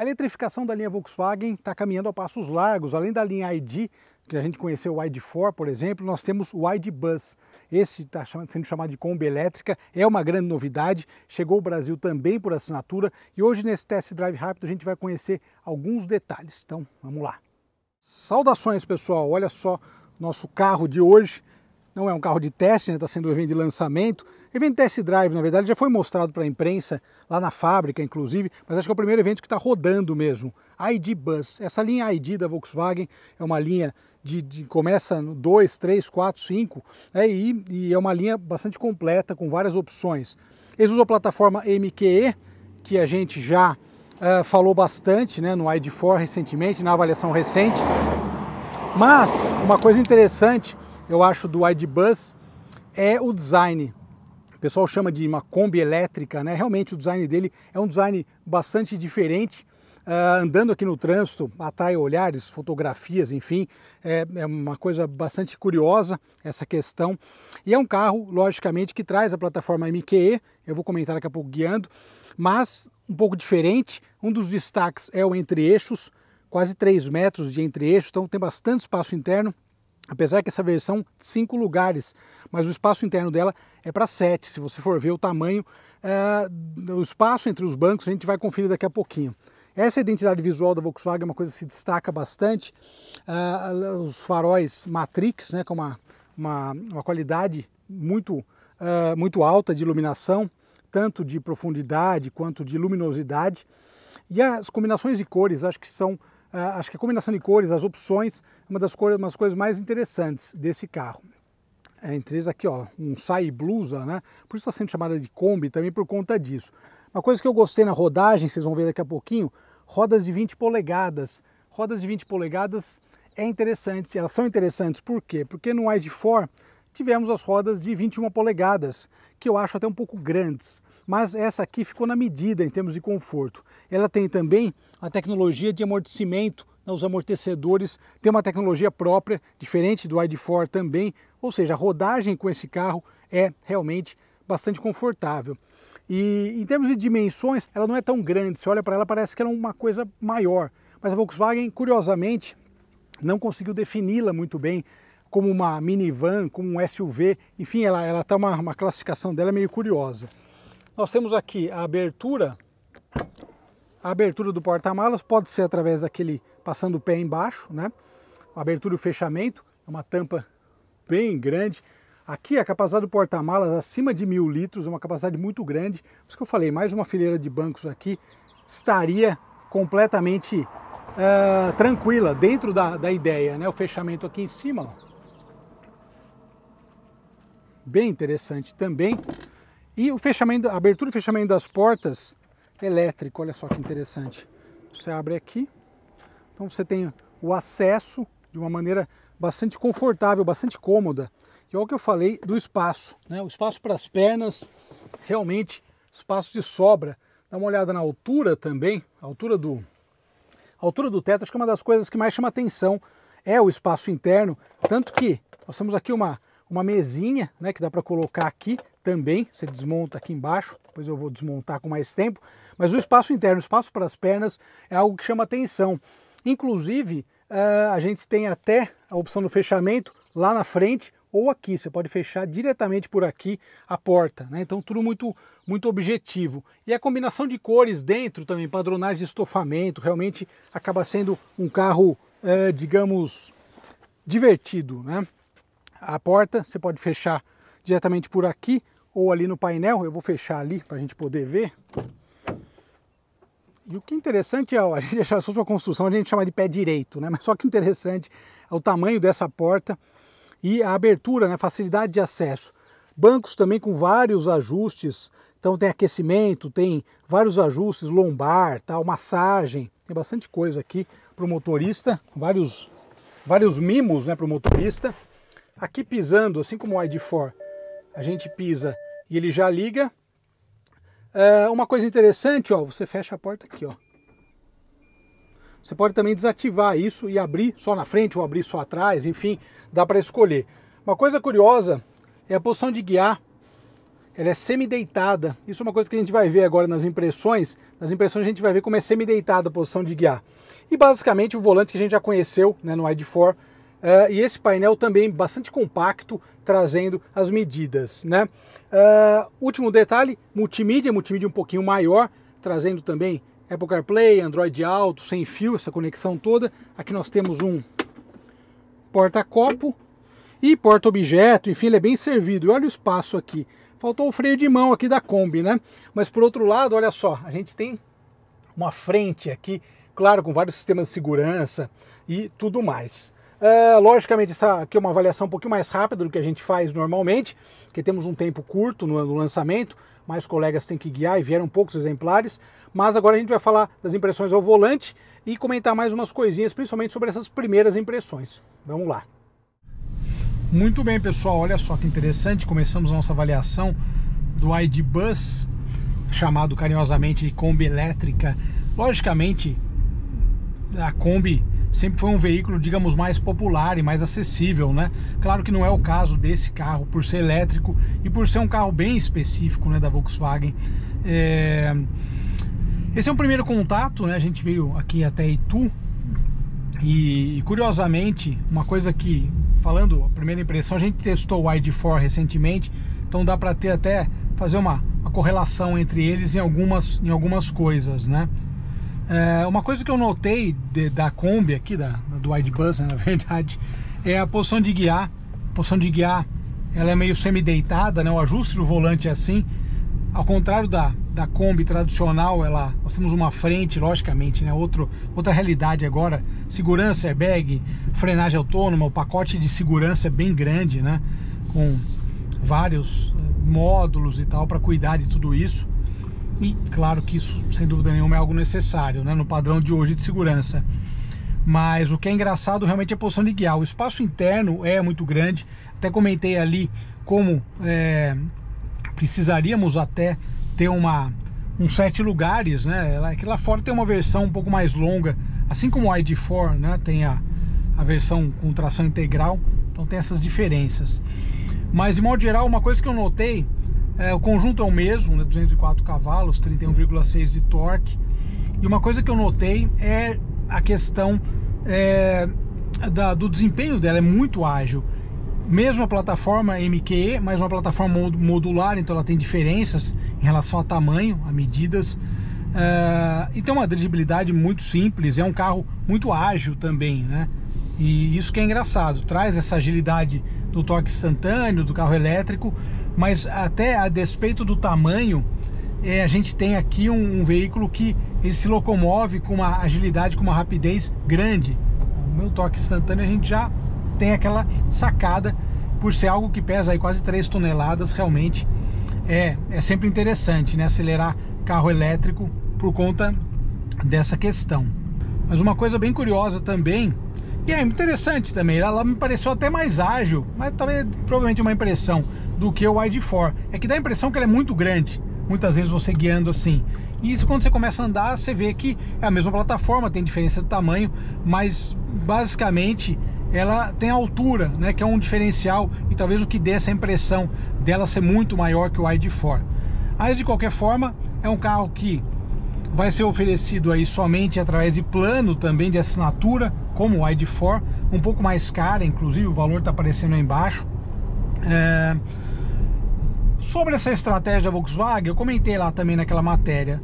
A eletrificação da linha Volkswagen está caminhando a passos largos. Além da linha ID, que a gente conheceu o ID.4, por exemplo, nós temos o ID Buzz. Esse está sendo chamado de Kombi Elétrica, é uma grande novidade, chegou ao Brasil também por assinatura e hoje nesse test drive rápido a gente vai conhecer alguns detalhes. Então, vamos lá. Saudações, pessoal! Olha só, nosso carro de hoje não é um carro de teste, está sendo um evento de lançamento. Evento test drive, na verdade, já foi mostrado para a imprensa, lá na fábrica, inclusive, mas acho que é o primeiro evento que está rodando mesmo. ID Buzz. Essa linha ID da Volkswagen é uma linha começa no 2, 3, 4, 5, e é uma linha bastante completa, com várias opções. Eles usam a plataforma MQE, que a gente já falou bastante, né, no ID.4 recentemente, na avaliação recente. Mas uma coisa interessante, eu acho, do ID Buzz é o design. O pessoal chama de uma Kombi elétrica, né? Realmente o design dele é um design bastante diferente. Andando aqui no trânsito, atrai olhares, fotografias, enfim, é uma coisa bastante curiosa essa questão. E é um carro, logicamente, que traz a plataforma MQE, eu vou comentar daqui a pouco guiando, mas um pouco diferente. Um dos destaques é o entre-eixos, quase 3 metros de entre-eixo, então tem bastante espaço interno. Apesar que essa versão 5 lugares, mas o espaço interno dela é para 7, se você for ver o tamanho, o espaço entre os bancos a gente vai conferir daqui a pouquinho. Essa identidade visual da Volkswagen é uma coisa que se destaca bastante, os faróis Matrix, né, com uma qualidade muito alta de iluminação, tanto de profundidade quanto de luminosidade, e as combinações de cores, acho que a combinação de cores, as opções, é uma das coisas mais interessantes desse carro. Entre eles aqui, ó, um saia blusa, né? Por isso está sendo chamada de Kombi também por conta disso. Uma coisa que eu gostei na rodagem, vocês vão ver daqui a pouquinho, rodas de 20 polegadas. Rodas de 20 polegadas é interessante, elas são interessantes, por quê? Porque no ID.4 tivemos as rodas de 21 polegadas, que eu acho até um pouco grandes. Mas essa aqui ficou na medida em termos de conforto. Ela tem também a tecnologia de amortecimento, né? Os amortecedores têm uma tecnologia própria, diferente do ID.4 também, ou seja, a rodagem com esse carro é realmente bastante confortável. E em termos de dimensões, ela não é tão grande, se olha para ela parece que era uma coisa maior, mas a Volkswagen, curiosamente, não conseguiu defini-la muito bem como uma minivan, como um SUV, enfim, ela tá uma classificação dela meio curiosa. Nós temos aqui a abertura do porta-malas, pode ser através daquele, passando o pé embaixo, né? A abertura e o fechamento, uma tampa bem grande. Aqui a capacidade do porta-malas acima de 1000 litros, é uma capacidade muito grande. Por isso que eu falei, mais uma fileira de bancos aqui estaria completamente tranquila, dentro da ideia, né? O fechamento aqui em cima, ó. Bem interessante também. E o fechamento, a abertura e fechamento das portas elétrico, olha só que interessante. Você abre aqui, então você tem o acesso de uma maneira bastante confortável, bastante cômoda. E olha o que eu falei do espaço, né? O espaço para as pernas, realmente espaço de sobra. Dá uma olhada na altura também, a altura do teto, acho que é uma das coisas que mais chama atenção, é o espaço interno, tanto que nós temos aqui uma mesinha, né, que dá para colocar aqui também, você desmonta aqui embaixo, depois eu vou desmontar com mais tempo, mas o espaço interno, o espaço para as pernas é algo que chama atenção. Inclusive, a gente tem até a opção do fechamento lá na frente ou aqui, você pode fechar diretamente por aqui a porta, né? Então tudo muito objetivo. E a combinação de cores dentro também, padronagem de estofamento, realmente acaba sendo um carro, digamos, divertido, né? A porta você pode fechar diretamente por aqui ou ali no painel, eu vou fechar ali para a gente poder ver. E o que é interessante é, ó, a gente achou sua construção, a gente chama de pé direito, né? Mas só que interessante é o tamanho dessa porta e a abertura, né? Facilidade de acesso. Bancos também com vários ajustes, então tem aquecimento, tem vários ajustes, lombar, tal, massagem, tem bastante coisa aqui para o motorista, vários mimos, né, para o motorista. Aqui pisando, assim como o ID.4, a gente pisa e ele já liga. Uma coisa interessante, ó, você fecha a porta aqui, ó. Você pode também desativar isso e abrir só na frente ou abrir só atrás, enfim, dá para escolher. Uma coisa curiosa é a posição de guiar. ela é semideitada. Isso é uma coisa que a gente vai ver agora nas impressões. Nas impressões a gente vai ver como é semideitada a posição de guiar. E basicamente o volante que a gente já conheceu, né, no ID4, e esse painel também bastante compacto, trazendo as medidas, né? Último detalhe, multimídia um pouquinho maior, trazendo também Apple CarPlay, Android Auto, sem fio, essa conexão toda. Aqui nós temos um porta-copo e porta-objeto, enfim, ele é bem servido. E olha o espaço aqui, faltou o freio de mão aqui da Kombi, né? Mas por outro lado, olha só, a gente tem uma frente aqui, claro, com vários sistemas de segurança e tudo mais. Logicamente, essa aqui é uma avaliação um pouquinho mais rápida do que a gente faz normalmente, porque temos um tempo curto no lançamento, mais colegas têm que guiar e vieram poucos exemplares, mas agora a gente vai falar das impressões ao volante e comentar mais umas coisinhas, principalmente sobre essas primeiras impressões. Vamos lá! Muito bem, pessoal, olha só que interessante, começamos a nossa avaliação do ID Buzz, chamado carinhosamente de Kombi Elétrica. Logicamente, a Kombi sempre foi um veículo, digamos, mais popular e mais acessível, né? Claro que não é o caso desse carro, por ser elétrico e por ser um carro bem específico, né, da Volkswagen. Esse é um primeiro contato, né? A gente veio aqui até Itu e, curiosamente, uma coisa que, falando a primeira impressão, a gente testou o ID4 recentemente, então dá para ter até, fazer uma correlação entre eles em algumas coisas, né? Uma coisa que eu notei da Kombi aqui, do ID Buzz, né, na verdade, é a posição de guiar. A posição de guiar, ela é meio semideitada, né? O ajuste do volante é assim. Ao contrário da Kombi tradicional, nós temos uma frente, logicamente, né? Outra realidade agora. Segurança, airbag, frenagem autônoma, o pacote de segurança é bem grande, né? Com vários módulos e tal para cuidar de tudo isso. E claro que isso, sem dúvida nenhuma, é algo necessário, né, no padrão de hoje de segurança. Mas o que é engraçado realmente é a posição de guiar. O espaço interno é muito grande. Até comentei ali como precisaríamos até ter uns 7 lugares, né? Aqui lá fora tem uma versão um pouco mais longa, assim como o ID4, né, tem a versão com tração integral. Então tem essas diferenças. Mas de modo geral, uma coisa que eu notei, o conjunto é o mesmo, né, 204 cavalos, 31,6 de torque. E uma coisa que eu notei é a questão do desempenho dela, é muito ágil. Mesmo a plataforma MQE, mas uma plataforma modular, então ela tem diferenças em relação a tamanho, a medidas. E tem uma dirigibilidade muito simples, é um carro muito ágil também, né? E isso que é engraçado, traz essa agilidade do torque instantâneo, do carro elétrico, mas até a despeito do tamanho, a gente tem aqui um veículo que ele se locomove com uma agilidade, com uma rapidez grande. O meu torque instantâneo, a gente já tem aquela sacada, por ser algo que pesa aí quase 3 toneladas, realmente é sempre interessante, né, acelerar carro elétrico por conta dessa questão. Mas uma coisa bem curiosa também, e é interessante também, ela me pareceu até mais ágil, mas talvez provavelmente uma impressão, do que o ID4, é que dá a impressão que ela é muito grande, muitas vezes você guiando assim, e isso, quando você começa a andar, você vê que é a mesma plataforma, tem diferença de tamanho, mas basicamente ela tem a altura, né, que é um diferencial, e talvez o que dê essa impressão dela ser muito maior que o ID4. Mas de qualquer forma, é um carro que vai ser oferecido aí somente através de plano também de assinatura, como o ID4, um pouco mais cara, inclusive o valor está aparecendo aí embaixo. Sobre essa estratégia da Volkswagen, eu comentei lá também naquela matéria.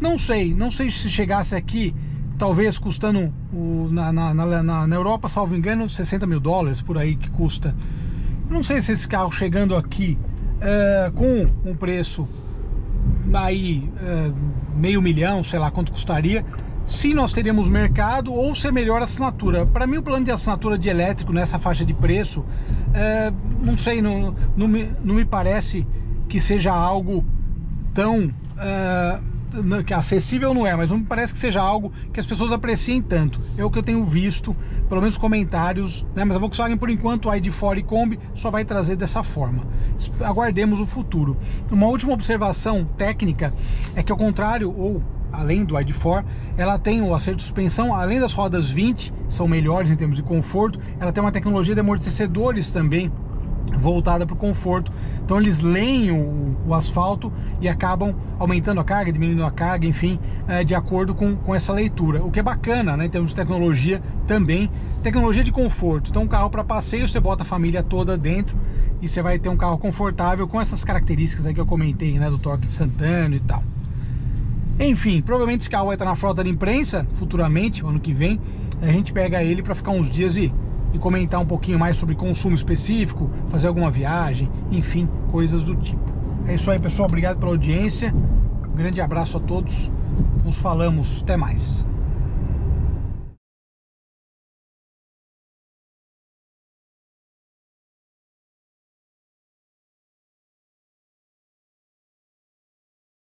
Não sei se chegasse aqui, talvez custando na Europa, salvo engano, 60 mil dólares por aí que custa. Não sei se esse carro chegando aqui com um preço aí meio milhão, sei lá quanto custaria, se nós teríamos mercado ou se é melhor assinatura. Para mim, o plano de assinatura de elétrico nessa faixa de preço, não sei, não me parece que seja algo tão acessível, não é, mas não me parece que seja algo que as pessoas apreciem tanto. É o que eu tenho visto, pelo menos comentários, né? Mas a Volkswagen, por enquanto, a ID4 e Kombi só vai trazer dessa forma. Aguardemos o futuro. Uma última observação técnica é que, ao contrário, ou além do ID4, ela tem o acerto de suspensão, além das rodas 20, são melhores em termos de conforto, ela tem uma tecnologia de amortecedores também, voltada para o conforto. Então eles leem o asfalto e acabam aumentando a carga, diminuindo a carga, enfim, de acordo com essa leitura. O que é bacana, né, em termos de tecnologia também, tecnologia de conforto. Então um carro para passeio, você bota a família toda dentro e você vai ter um carro confortável com essas características aí que eu comentei, né, do torque instantâneo e tal. Enfim, provavelmente esse carro vai estar na frota da imprensa futuramente, ano que vem. A gente pega ele para ficar uns dias e comentar um pouquinho mais sobre consumo específico, fazer alguma viagem, enfim, coisas do tipo. É isso aí, pessoal. Obrigado pela audiência. Um grande abraço a todos. Nos falamos. Até mais.